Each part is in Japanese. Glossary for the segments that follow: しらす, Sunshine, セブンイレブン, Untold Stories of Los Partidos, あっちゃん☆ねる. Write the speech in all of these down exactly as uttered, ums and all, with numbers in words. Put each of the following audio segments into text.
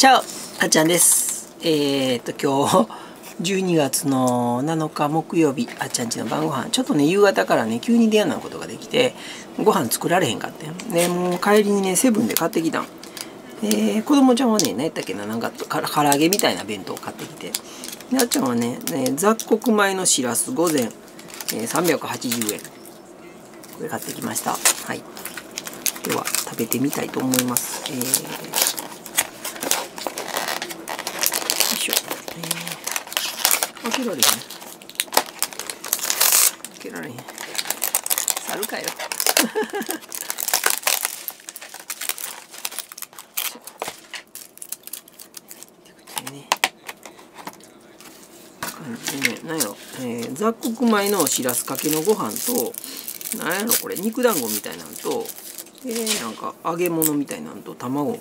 チャオ、あっちゃんです。えー、っと今日じゅうにがつのなのか木曜日、あっちゃんちの晩ご飯、ちょっとね夕方からね急に出会うことができてご飯作られへんかったよ。でもう帰りにねセブンで買ってきたん。で子供ちゃんはね何やったっけな、なんか唐揚げみたいな弁当を買ってきて、であっちゃんはねね雑穀米のしらす御膳、えー、さんびゃくはちじゅうえんこれ買ってきました。はい。では食べてみたいと思います。えー開けられへん。開けられへん。猿かよ。ね、なんやろ、えー、雑穀米のしらすかけのご飯と、なんやろこれ肉団子みたいなんと、でなんか揚げ物みたいなんと卵。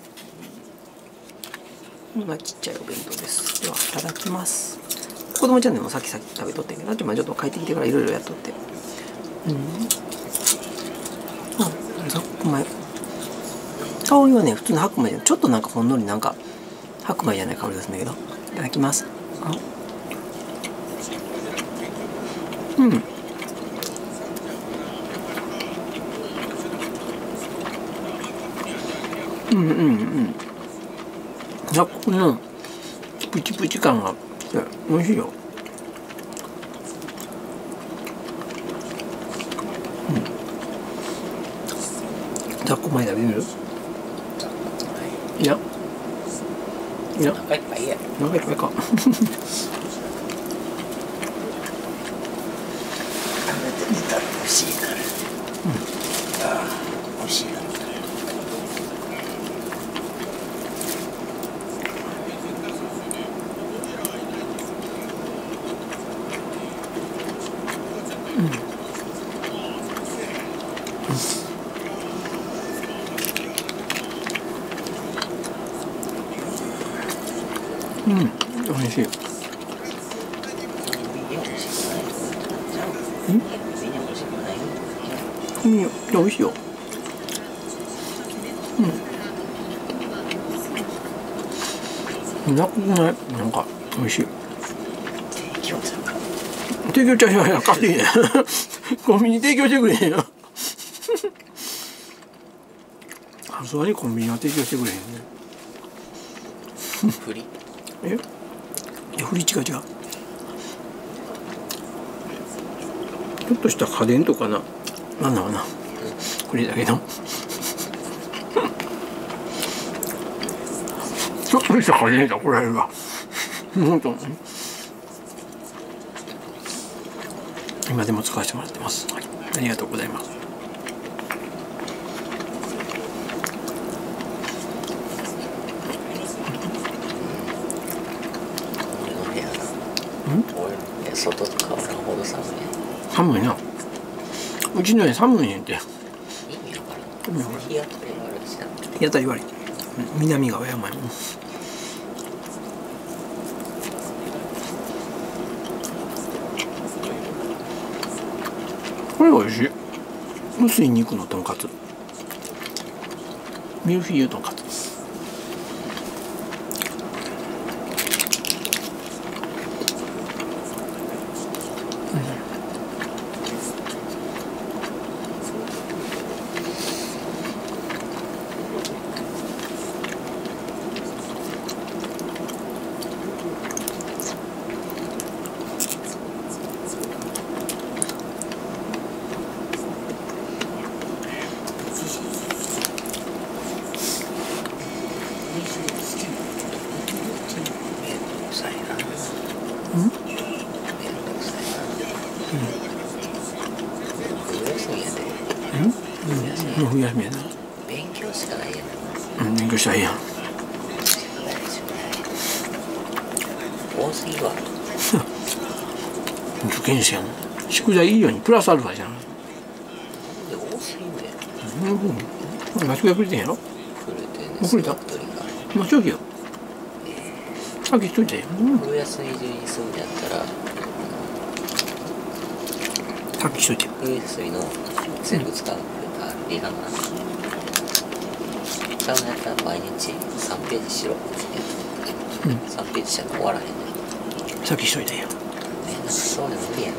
こんなちっちゃいお弁当です。ではいただきます。子供ちゃんでもさっきさっき食べとったけど、ちょっと帰ってきてからいろいろやっとって、うん、あ雑穀米、香りはね普通の白米でちょっとなんかほんのりなんか白米じゃない香りがするんだけど、いただきます。あ、うん、うんうんうん雑穀のプチプチ感が美味しいよ。うん。雑穀米食べる？いや。いや。お腹いっぱいや。お腹いっぱいか。うん、美味しい。うん、いや、美味しいよ。うん。なくない、なんか、美味しい。提供ちゃうやん、買っていいね。コンビニ提供してくれへんやん。さすがにコンビニは提供してくれへんね。ふり。え？いや、フリチが違う。ちょっとした家電とかな、なんだかな、これだけどちょっとした家電だ、これはほんと今でも使わせてもらってます、はい、ありがとうございます。外とかはさほど寒い。寒いな。うちの家寒いねんて。意味わからん。意味わからん。日当たり悪い。南側やばいもん。これおいしい。薄い肉のとんかつ。ミルフィーユとんかつ。冬休みやな。勉強したらいいやな。うん、勉強したらいいやん。多すぎは受験生やもん。宿題いいようにプラスアルファじゃん。多すぎんだよ。うん、間違いくれてんやろ。遅れた。もう長期よ。さっきしといて。冬休み中にすぐやったらさっきしといて。冬休みの全部使う。いいかな。だんだん毎日さんページしろ。うん、さっきしたら終わらへんねん。さっきしといたやん。めんどくさそうで無理やん。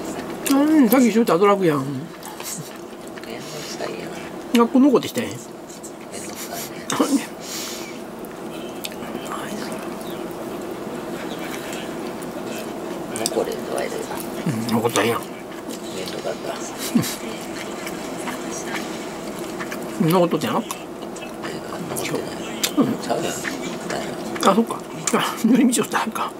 うん、さっきしといたら働くやん。めんどくさいやん。学校残ってきたやん。めんどくさいね。残れんの間が。うん、残ったやん。めんどかった。残っとってやん。残ってない。うん、ちゃうやん。あ、そっか。あ、塗り道をしたんか。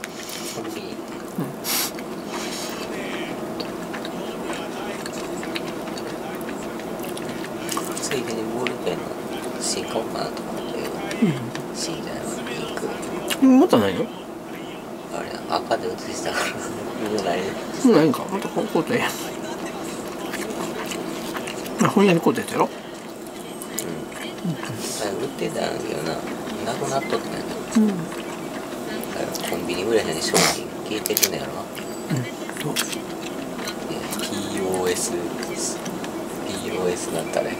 ついでにボールペンのシーン買おうかなと思ったけど、シーンじゃないの、ピンク。持ったないの？あれ、赤で写したから、見えない。ないんか、またこう買うたらええやん。本屋に買うたやつやろ？うん。あれ、売ってたんだけどな、なくなっとったんや。うん、だからコンビニぐらいで商品消えてくんだよな。うんと ピーオーエス ピーオーエス だったね。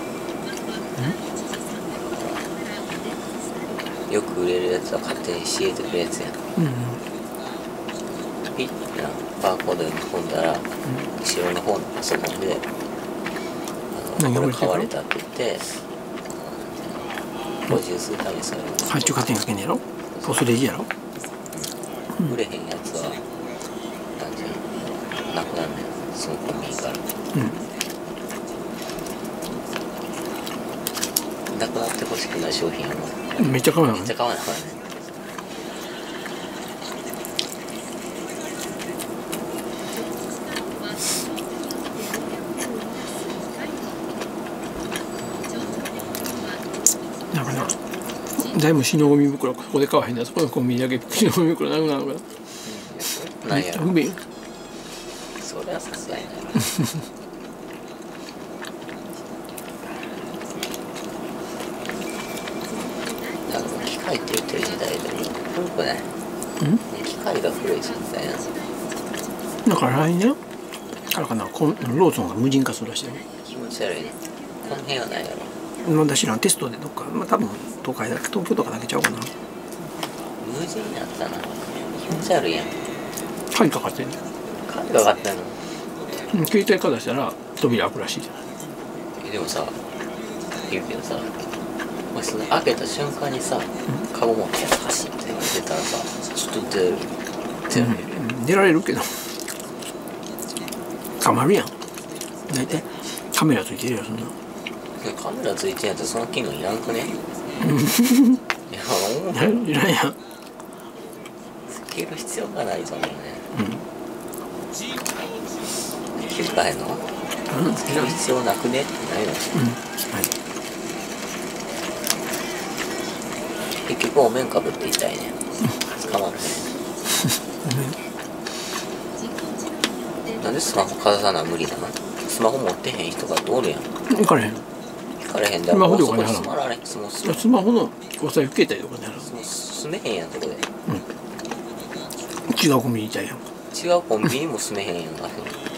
うん、よく売れるやつは勝手に教えてくれるやつやん。うん、ピッてバーコードに込んだら、うん、後ろの方のパソコンであのこれ買われたって言って補充するためにそれを発注勝手にかけんねやろ。ボスレジやろ。売れへんやつは単純になくなんねん、そのコンビニから。うん、なくなってほしくない商品をめっちゃ買わない、めっちゃ買わないからね。だから誰も死のゴミ袋ここで買わへんだ。そこのコンビニだけ死のゴミ袋なくなるからめっちゃ不便。それはさすがにないな。機械って言ってる時代でも古くない？機械が古い時代なんですよ。だから来年からかな、ローソンが無人化するらしいよ。気持ち悪いね。この辺はないだろう。まだ知らん。テストでどっか、まあ、多分東海だ、東京とかだけちゃうかな。無事になったな。気持ち悪いやん。鍵かかってんの。鍵かかってんの。うん、携帯かざしたら扉開くらしいじゃん。でもさ、言うけどさ、もし開けた瞬間にさ、カゴ持って走って出たらさ、ちょっと出る。出られる、うん、出られるけどかまるやん。大体カメラついてるよ、そんな。カメラついてんやったらその機能いらんくね。いや、思うけどいらんやん。つける必要がないと思うね。うん、気遣いの、うん、つける必要なくねってないの。うん、はい、結局お面かぶっていたいね。捕まるね。なんでスマホかざさな無理なの。スマホ持ってへん人がおるやん。分からへん、スマホでお金払う。スマホのお財布携帯でお金払う。住めへんやん、そこで。違うコンビニ行ったやん。違うコンビニも住めへんやんか。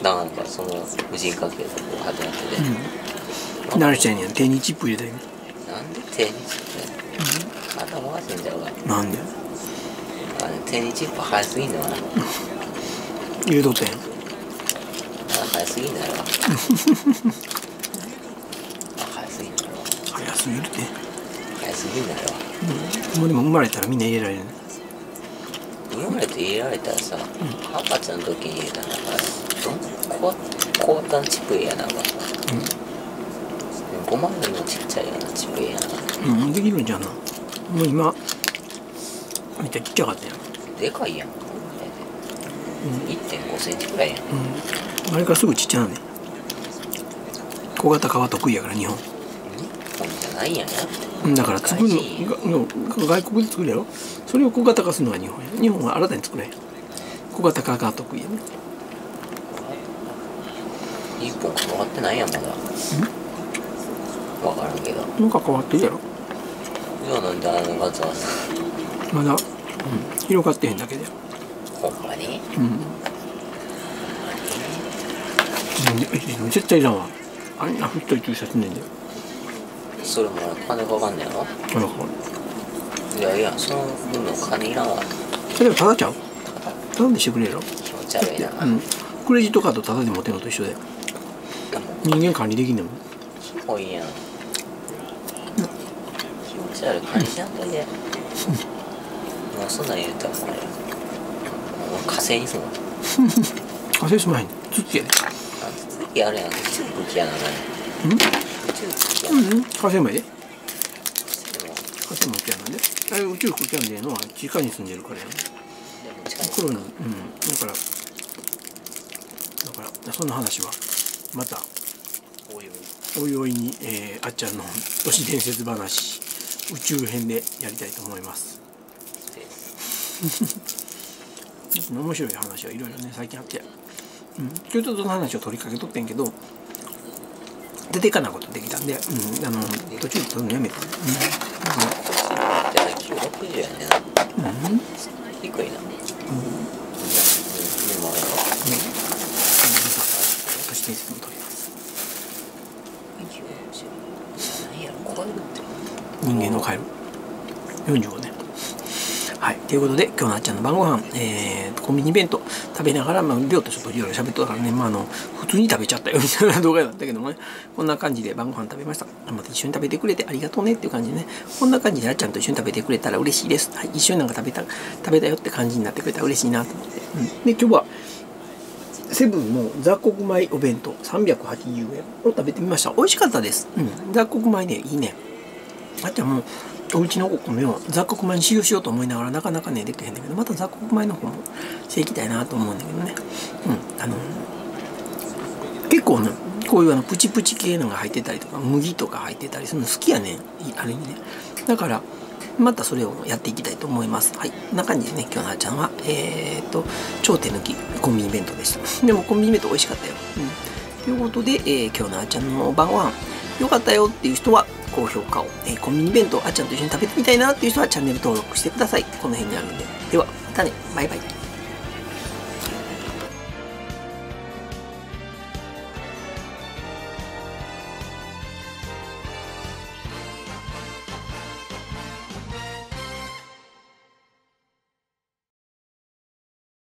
なんかその無人化計画が始まってて慣れちゃいねん。手にチップ入れたやん。なんで手にチップやん。頭回せんじゃうか。なんで手にチップ早すぎんのかな。言うとったやん。早すぎんだよ。早すぎるって。早すぎるんだよ。もうでも生まれたらみんな入れられる。生まれて入れられたらさ、赤ちゃんの時に入れたんだから、どんこわたんチップやな。ごまん円のちっちゃいようなチップやな。うん、できるんじゃんな。もう今、めっちゃちっちゃかったやん。でかいやん。いってんごセンチくらいやん。あれからすぐちっちゃなね。小型化は得意やから、日本。ないやん。だから作るの外国で作るやろ。それを小型化するのが日本や。日本は新たに作れん。小型化が得意やね。日本変わってないやん、まだ。分からんけどなんか変わってるやろ。じゃあなんであのガツガツまだ、うん、広がってへんだけだよ。ほんまに。うん、絶対いらんわ。あれなふっとい駐車すんねんだよ。それも金かかんねやろ。いやいや、その分の金いらんわ。例えばタダちゃう、タダでしてくれるやろ。気持ち悪いな。うん、クレジットカードタダで持てるのと一緒で人間管理できんねんもん。キモいやん、気持ち悪い。管理しなくていいで、もうそんなん言うたらこれ火星にすんの。火星すまへん、ツッキーやで。ツッキーあるやん、チューブキやな。何？チューブキやな。うん、火星もやで。火星もキやなんで、あれ宇宙服キやんでのは地下に住んでるからやん。でも地下に住んでる。うん、だからだからそんな話はまたおいおいに、えー、あっちゃんの都市伝説話宇宙編でやりたいと思います。面白い話はいろいろね最近あって、うん、ちょっとその話を取りかけとってんけど出ていかないことできたんで、うん、あの途中で撮るのやめた。きゅうひゃくろくじゅうやねんな。うん、低いな。うん、でも都市伝説も撮ります。何やろこれ、人間のカエルよんじゅうごねん。はい、ということで今日のあっちゃんの晩ご飯、えー、コンビニ弁当食べながら、まあ、量とちょっといろいろ喋ってたからね、まあ、あの普通に食べちゃったよみたいな動画だったけどもね、こんな感じで晩ご飯食べました。また一緒に食べてくれてありがとうねっていう感じでね、こんな感じであっちゃんと一緒に食べてくれたら嬉しいです、はい、一緒になんか食べた食べたよって感じになってくれたら嬉しいなと思って、うん、で今日はセブンの雑穀米お弁当さんびゃくはちじゅうえんを食べてみました。美味しかったです、うん、雑穀米ね、いいね。あっちゃんもおうちのお米を雑穀米に使用しようと思いながらなかなかねできへんだけど、また雑穀米の方もしていきたいなと思うんだけどね、うん、あの結構ねこういうあのプチプチ系のが入ってたりとか麦とか入ってたりするの好きやね、ある意味ね。だからまたそれをやっていきたいと思います。はい、こんな感じですね。今日のあっちゃんはえー、っと頂点抜きコンビニ弁当でした。でもコンビニ弁当美味しかったよ、うん、ということで、えー、今日のあっちゃんの晩ご飯良かったよっていう人は高評価を、えー、コンビニ弁当あっちゃんと一緒に食べてみたいなっていう人はチャンネル登録してください。この辺にあるんで。ではまたね、バイバイ。